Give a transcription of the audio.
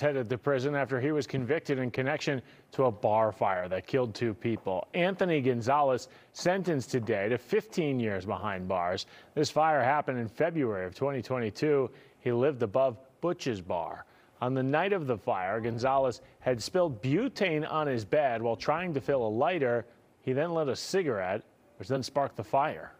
Headed to prison after he was convicted in connection to a bar fire that killed two people. Anthony Gonzalez sentenced today to 15 years behind bars. This fire happened in February of 2022. He lived above Butch's Bar. On the night of the fire, Gonzalez had spilled butane on his bed while trying to fill a lighter. He then lit a cigarette, which then sparked the fire.